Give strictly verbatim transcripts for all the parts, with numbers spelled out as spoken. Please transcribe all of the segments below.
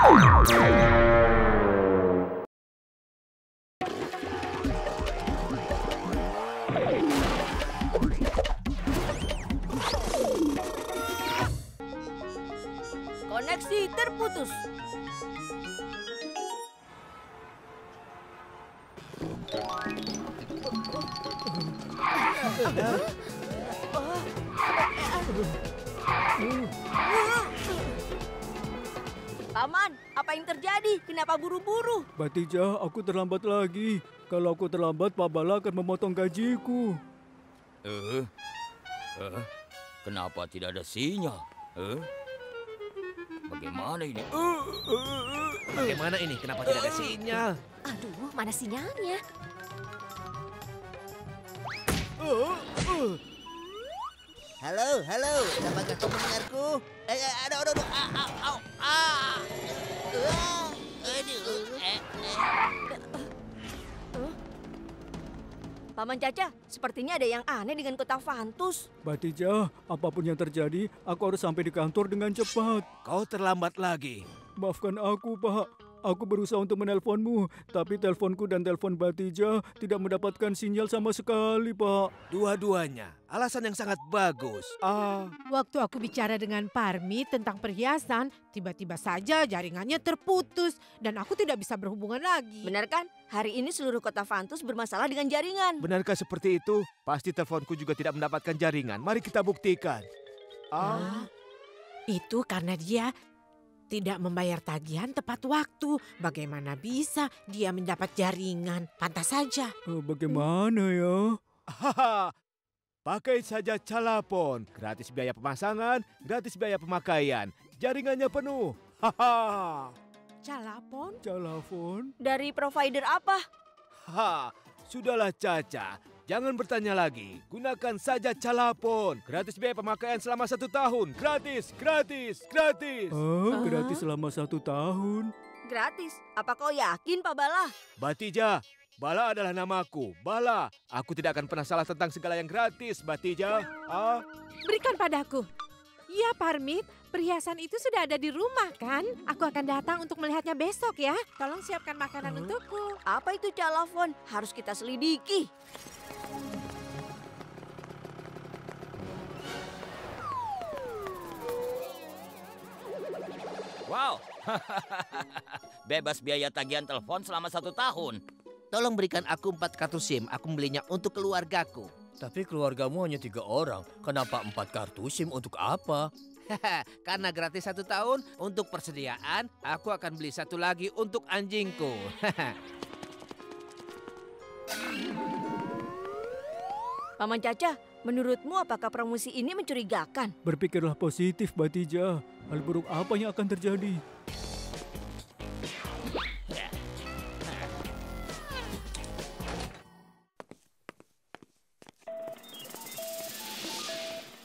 Koneksi terputus. Paman, apa yang terjadi? Kenapa buru-buru? Bhatija, aku terlambat lagi. Kalau aku terlambat, Pak Bala akan memotong gajiku. Eh, eh, kenapa tidak ada sinyal? Eh, bagaimana ini? Uh, uh, uh, bagaimana ini? Kenapa uh, tidak ada sinyal? Aduh, mana sinyalnya? Uh, uh. Halo, halo, apakah kau mendengarku? Eh, aduh, aduh, aduh, ah, ah, ah, ah. Uh, aduh, eh, eh. Uh. Paman Caca, sepertinya ada yang aneh dengan kota Fantus. Bhatija, apapun yang terjadi, aku harus sampai di kantor dengan cepat. Kau terlambat lagi. Maafkan aku, Pak. Aku berusaha untuk menelponmu, tapi teleponku dan telepon Bhatija tidak mendapatkan sinyal sama sekali, Pak. Dua-duanya, alasan yang sangat bagus. Ah. Waktu aku bicara dengan Parmi tentang perhiasan, tiba-tiba saja jaringannya terputus dan aku tidak bisa berhubungan lagi. Benar kan? Hari ini seluruh kota Fantus bermasalah dengan jaringan. Benarkah seperti itu? Pasti teleponku juga tidak mendapatkan jaringan. Mari kita buktikan. Ah. ah itu karena dia tidak membayar tagihan tepat waktu. Bagaimana bisa dia mendapat jaringan? Pantas saja. Bagaimana ya? Pakai saja Chalafone. Gratis biaya pemasangan, gratis biaya pemakaian. Jaringannya penuh. Chalafone? Chalafone? Dari provider apa? Ha, sudahlah Caca. Jangan bertanya lagi. Gunakan saja Chalafone. Gratis biaya pemakaian selama satu tahun. Gratis, gratis, gratis. Oh, uh-huh. Gratis selama satu tahun. Gratis? Apa kau yakin, Pak Bala? Bhatija, Bala adalah namaku. Bala, aku tidak akan pernah salah tentang segala yang gratis, Bhatija. Ah? Berikan padaku. Iya, Parmid. Perhiasan itu sudah ada di rumah, kan? Aku akan datang untuk melihatnya besok, ya. Tolong siapkan makanan uh-huh. untukku. Apa itu Chalafone? Harus kita selidiki. Wow, bebas biaya tagihan telepon selama satu tahun. Tolong berikan aku empat kartu SIM, aku membelinya untuk keluargaku. Tapi keluargamu hanya tiga orang, kenapa empat kartu SIM untuk apa? Karena gratis satu tahun, untuk persediaan aku akan beli satu lagi untuk anjingku. Paman Caca, menurutmu apakah promosi ini mencurigakan? Berpikirlah positif, Bhatija. Hal buruk apa yang akan terjadi?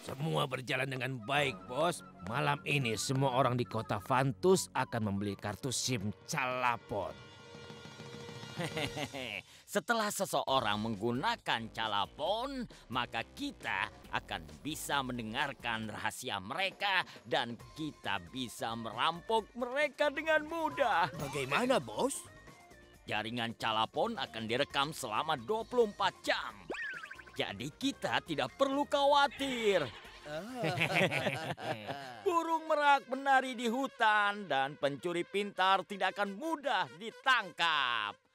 Semua berjalan dengan baik, Bos. Malam ini semua orang di kota Fantus akan membeli kartu SIM Chalafone. Hehehe. Setelah seseorang menggunakan Chalafone, maka kita akan bisa mendengarkan rahasia mereka dan kita bisa merampok mereka dengan mudah. Bagaimana, Bos? Jaringan Chalafone akan direkam selama dua puluh empat jam. Jadi kita tidak perlu khawatir. Burung merak menari di hutan dan pencuri pintar tidak akan mudah ditangkap.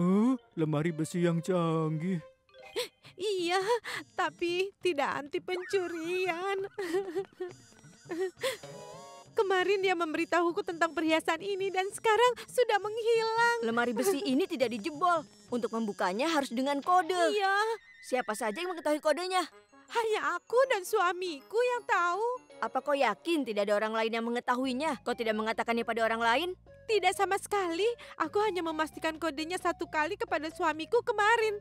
Oh, lemari besi yang canggih. Iya, tapi tidak anti pencurian. Kemarin dia memberitahuku tentang perhiasan ini dan sekarang sudah menghilang. Lemari besi ini tidak dijebol. Untuk membukanya harus dengan kode. Iya. Siapa saja yang mengetahui kodenya? Hanya aku dan suamiku yang tahu. Apa kau yakin tidak ada orang lain yang mengetahuinya? Kau tidak mengatakannya pada orang lain? Tidak sama sekali. Aku hanya memastikan kodenya satu kali kepada suamiku kemarin.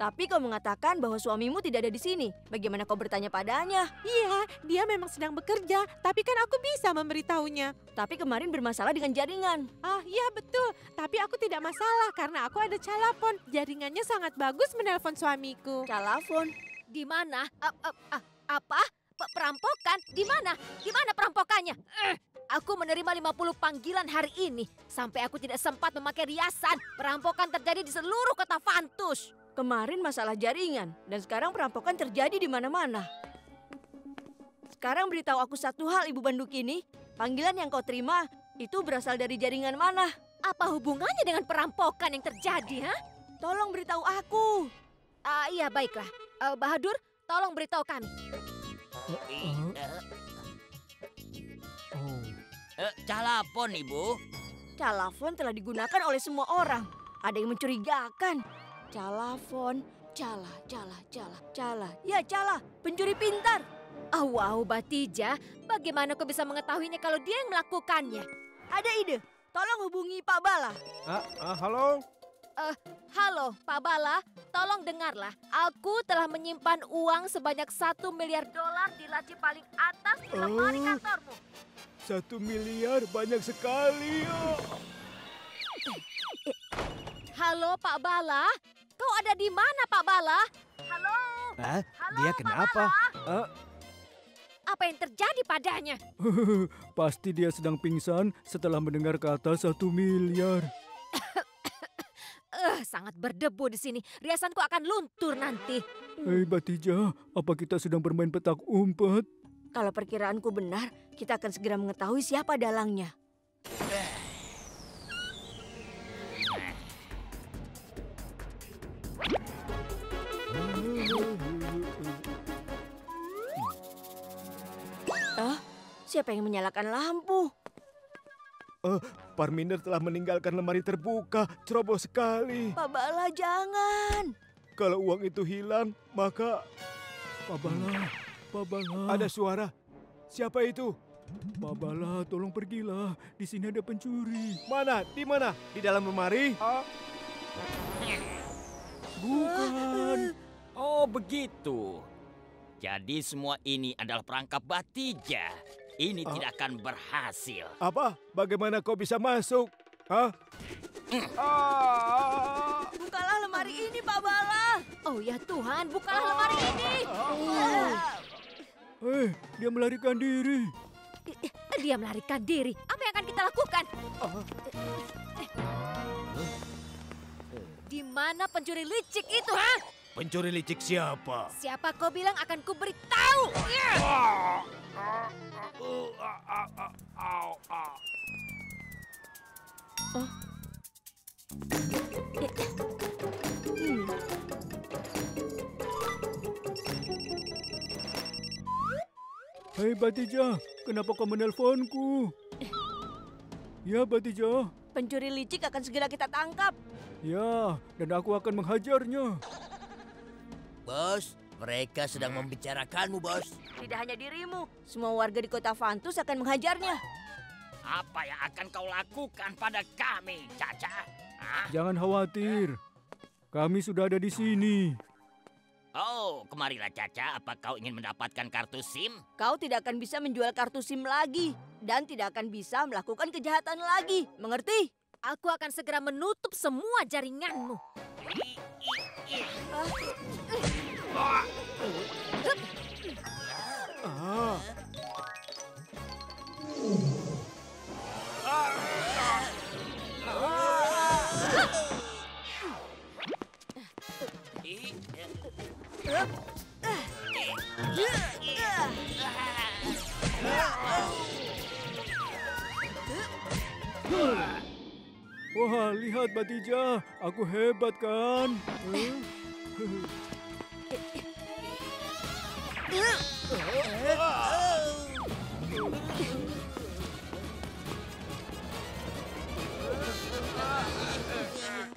Tapi kau mengatakan bahwa suamimu tidak ada di sini. Bagaimana kau bertanya padanya? Iya, dia memang sedang bekerja. Tapi kan aku bisa memberitahunya. Tapi kemarin bermasalah dengan jaringan. Ah, iya betul. Tapi aku tidak masalah karena aku ada Chalafone. Jaringannya sangat bagus menelpon suamiku. Chalafone? Di mana? Uh, uh, uh, apa? Perampokan? Di mana? Di mana perampokannya? Uh. Aku menerima lima puluh panggilan hari ini. Sampai aku tidak sempat memakai riasan. Perampokan terjadi di seluruh kota Fantus. Kemarin masalah jaringan. Dan sekarang perampokan terjadi di mana-mana. Sekarang beritahu aku satu hal, Ibu Banduk ini. Panggilan yang kau terima itu berasal dari jaringan mana? Apa hubungannya dengan perampokan yang terjadi, ha? Tolong beritahu aku. Uh, iya, baiklah. Uh, Bahadur, tolong beritahu kami. Uh, uh. Chalafone, Ibu. Chalafone telah digunakan oleh semua orang. Ada yang mencurigakan. Chalafone, cala, cala, cala, cala. Ya, cala, pencuri pintar. Ah, oh, wow, Bhatija. Bagaimana kau bisa mengetahuinya kalau dia yang melakukannya? Ada ide. Tolong hubungi Pak Bala. Ah, ah, halo? Eh, uh, halo, Pak Bala. Tolong dengarlah. Aku telah menyimpan uang sebanyak satu miliar dolar di laci paling atas di lemari kantormu. Satu miliar banyak sekali. Oh. Halo Pak Bala, kau ada di mana Pak Bala? Halo. Hah? Halo, dia kenapa? Uh. Apa yang terjadi padanya? Pasti dia sedang pingsan setelah mendengar kata satu miliar. uh, sangat berdebu di sini. Riasanku akan luntur nanti. Hei Bhatija, apa kita sedang bermain petak umpet? Kalau perkiraanku benar, kita akan segera mengetahui siapa dalangnya. Ah, siapa yang menyalakan lampu? Uh, Parminder telah meninggalkan lemari terbuka, ceroboh sekali. Pak Bala, jangan. Kalau uang itu hilang, maka... Pak Bala... Pak Bala. Ada suara. Siapa itu? Pak Bala, tolong pergilah. Di sini ada pencuri. Mana? Di mana? Di dalam lemari? Oh. Bukan. Oh, begitu. Jadi semua ini adalah perangkap Bhatija. Ini ah. tidak akan berhasil. Apa? Bagaimana kau bisa masuk? Hah? Ah. Bukalah lemari ini, Pak Bala. Oh ya Tuhan, bukalah ah. lemari ini. Oh. Eh, hey, dia melarikan diri. Dia melarikan diri. Apa yang akan kita lakukan? Uh. Di mana pencuri licik itu, ha? Pencuri licik siapa? Siapa kau bilang akan kuberitahu? Uh. Oh. Hmm. Hei Bhatija, kenapa kau menelponku? Ya Bhatija. Pencuri licik akan segera kita tangkap. Ya, dan aku akan menghajarnya. Bos, mereka sedang membicarakanmu, Bos. Tidak hanya dirimu, semua warga di kota Fantus akan menghajarnya. Apa yang akan kau lakukan pada kami, Caca? Hah? Jangan khawatir, kami sudah ada di sini. Oh, kemarilah Caca. Apa kau ingin mendapatkan kartu SIM? Kau tidak akan bisa menjual kartu SIM lagi. Dan tidak akan bisa melakukan kejahatan lagi. Mengerti? Aku akan segera menutup semua jaringanmu. Wah, lihat Bhatija, aku hebat kan?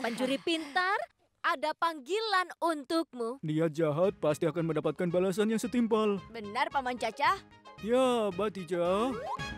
Pencuri pintar, ada panggilan untukmu. Dia jahat, pasti akan mendapatkan balasan yang setimpal. Benar, Paman Caca? Ya, Bhatija.